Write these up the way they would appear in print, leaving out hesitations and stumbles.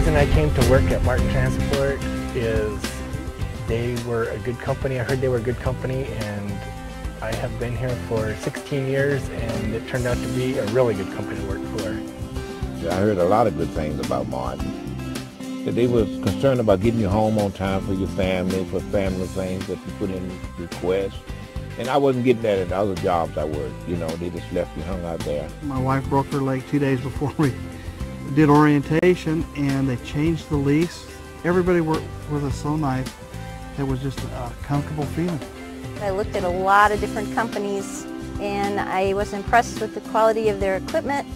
reason I came to work at Marten Transport is they were a good company. I heard they were a good company, and I have been here for 16 years, and it turned out to be a really good company to work for. I heard a lot of good things about Marten. They were concerned about getting you home on time for your family, for family things that you put in requests. And I wasn't getting that at other jobs I worked. You know, they just left me hung out there. My wife broke her leg 2 days before we did orientation, and they changed the lease. Everybody worked with us so nice. It was just a comfortable feeling. I looked at a lot of different companies, and I was impressed with the quality of their equipment.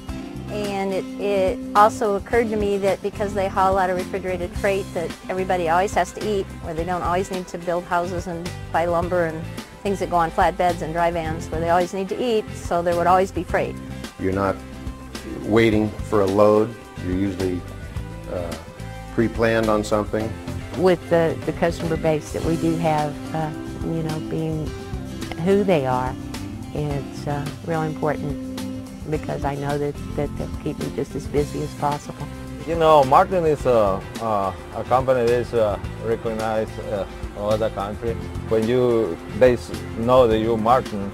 And it also occurred to me that because they haul a lot of refrigerated freight, that everybody always has to eat, where they don't always need to build houses and buy lumber and things that go on flatbeds and dry vans, where they always need to eat, so there would always be freight. You're not waiting for a load. You're usually pre-planned on something. With the customer base that we do have, you know, being who they are, it's real important, because I know that they'll keep me just as busy as possible. You know, Marten is a company that is recognized all the country. When they know that you're Marten,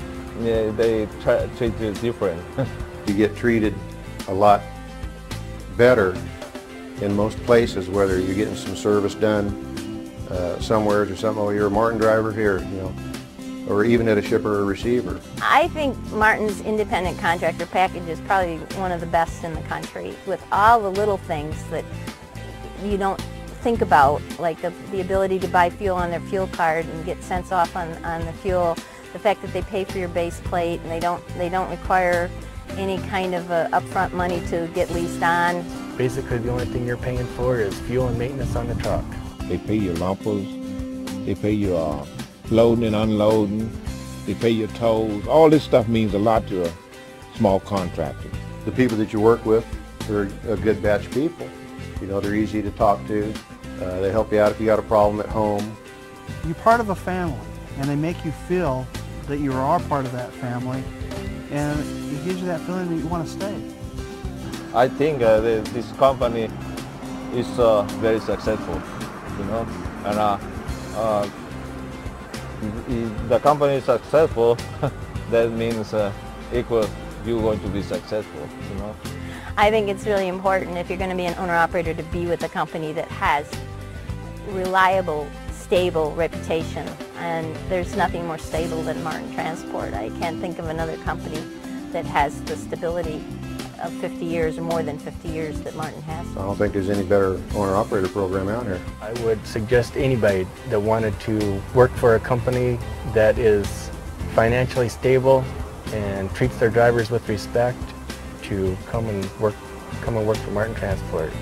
they treat you different. You get treated a lot better in most places, whether you're getting some service done somewhere or something. Oh, you're a Marten driver here, you know, or even at a shipper or receiver. I think Marten's independent contractor package is probably one of the best in the country, with all the little things that you don't think about, like the ability to buy fuel on their fuel card and get cents off on the fuel, the fact that they pay for your base plate, and they don't require any kind of upfront money to get leased on. Basically the only thing you're paying for is fuel and maintenance on the truck. They pay your lumpers, they pay your loading and unloading, they pay your tolls. All this stuff means a lot to a small contractor. The people that you work with are a good batch of people. You know, they're easy to talk to. They help you out if you got a problem at home. You're part of a family, and they make you feel that you are part of that family, and it gives you that feeling that you want to stay. I think this company is very successful, you know, and if the company is successful, that means you're going to be successful, you know. I think it's really important, if you're going to be an owner-operator, to be with a company that has reliable, stable reputation. And there's nothing more stable than Marten Transport. I can't think of another company that has the stability of 50 years or more than 50 years that Marten has. I don't think there's any better owner-operator program out here. I would suggest anybody that wanted to work for a company that is financially stable and treats their drivers with respect to come and work for Marten Transport.